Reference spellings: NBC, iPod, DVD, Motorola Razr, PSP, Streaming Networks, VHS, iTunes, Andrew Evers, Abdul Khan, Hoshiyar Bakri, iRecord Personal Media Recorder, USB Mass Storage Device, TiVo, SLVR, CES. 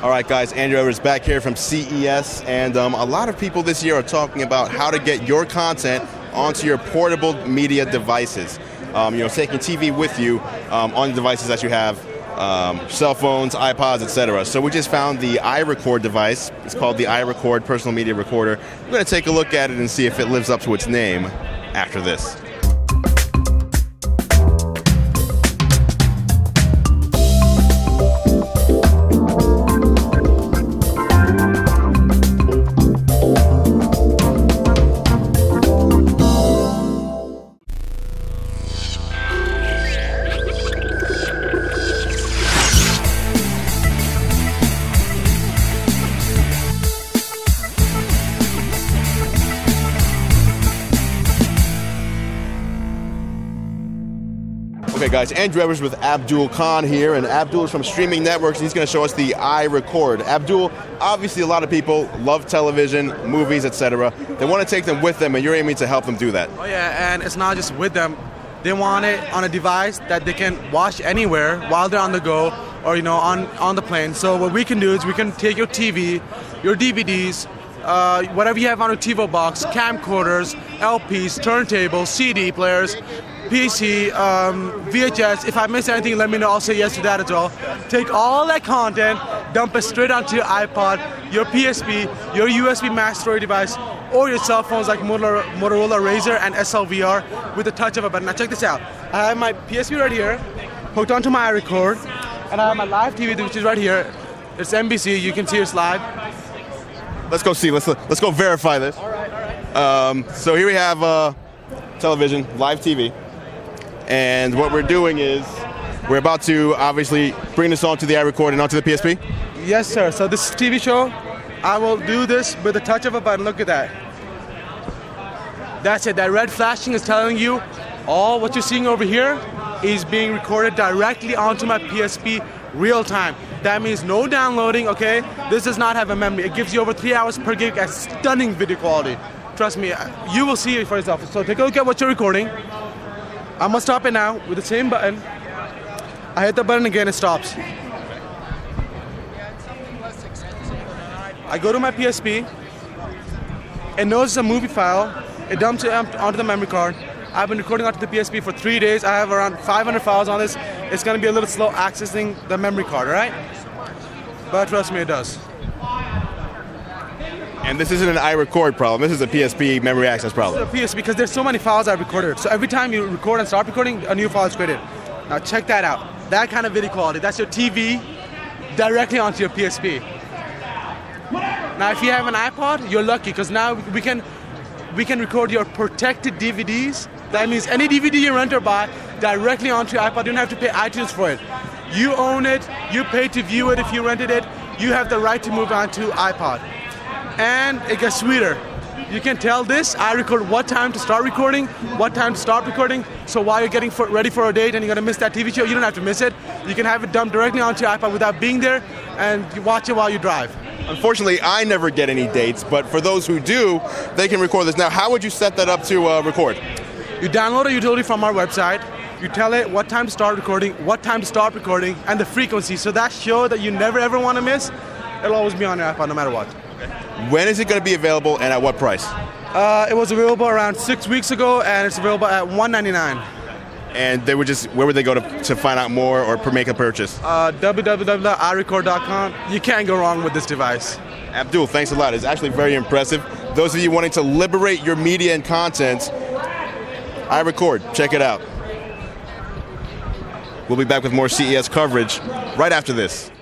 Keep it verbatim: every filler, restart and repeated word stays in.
All right, guys, Andrew Evers back here from C E S, and um, a lot of people this year are talking about how to get your content onto your portable media devices. Um, you know, taking T V with you um, on the devices that you have, um, cell phones, iPods, et cetera. So we just found the iRecord device. It's called the iRecord Personal Media Recorder. We're going to take a look at it and see if it lives up to its name after this. Okay, guys, Andrew Evers with Abdul Khan here, and Abdul is from Streaming Networks, and he's going to show us the iRecord. Abdul, obviously a lot of people love television, movies, et cetera. They want to take them with them, and you're aiming to help them do that. Oh yeah, and it's not just with them. They want it on a device that they can watch anywhere while they're on the go or, you know, on, on the plane. So what we can do is we can take your T V, your D V Ds, Uh, whatever you have on a TiVo box, camcorders, L Ps, turntables, C D players, P C, um, V H S. If I miss anything, let me know. I'll say yes to that as well. Take all that content, dump it straight onto your iPod, your P S P, your U S B mass storage device, or your cell phones like Motorola, Motorola Razr and S L V R with the touch of a button. Now check this out. I have my P S P right here, hooked onto my iRecord, and I have my live T V, which is right here. It's N B C. You can see it's live. Let's go see. Let's let's go verify this. All right, all right. Um, so here we have uh, television, live T V, and what we're doing is we're about to obviously bring this onto the iRecord and onto the P S P. Yes, sir. So this T V show, I will do this with a touch of a button. Look at that. That's it. That red flashing is telling you all what you're seeing over here is being recorded directly onto my P S P real time. That means no downloading, okay? This does not have a memory. It gives you over three hours per gig at stunning video quality. Trust me, you will see it for yourself. So take a look at what you're recording. I'm gonna stop it now with the same button. I hit the button again, it stops. I go to my P S P. It knows it's a movie file. It dumps it onto the memory card. I've been recording onto the P S P for three days. I have around five hundred files on this. It's going to be a little slow accessing the memory card, all right? But trust me, it does. And this isn't an iRecord problem. This is a P S P memory access problem. This is a P S P because there's so many files I've recorded. So every time you record and start recording, a new file is created. Now check that out. That kind of video quality. That's your T V directly onto your P S P. Now if you have an iPod, you're lucky because now we can, we can record your protected D V Ds. That means any D V D you rent or buy directly onto your iPod. You don't have to pay iTunes for it. You own it. You pay to view it if you rented it. You have the right to move on to iPod. And it gets sweeter. You can tell this iRecord what time to start recording, what time to stop recording. So while you're getting for, ready for a date and you're going to miss that T V show, you don't have to miss it. You can have it dumped directly onto your iPod without being there, and you watch it while you drive. Unfortunately, I never get any dates, but for those who do, they can record this. Now, how would you set that up to uh, record? You download a utility from our website. You tell it what time to start recording, what time to stop recording, and the frequency. So that show that you never ever want to miss, it'll always be on your iPod no matter what. When is it going to be available and at what price? Uh, it was available around six weeks ago, and it's available at one ninety-nine. And they would just, where would they go to, to find out more or make a purchase? Uh, w w w dot i record dot com. You can't go wrong with this device. Abdul, thanks a lot. It's actually very impressive. Those of you wanting to liberate your media and content, iRecord. Check it out. We'll be back with more C E S coverage right after this.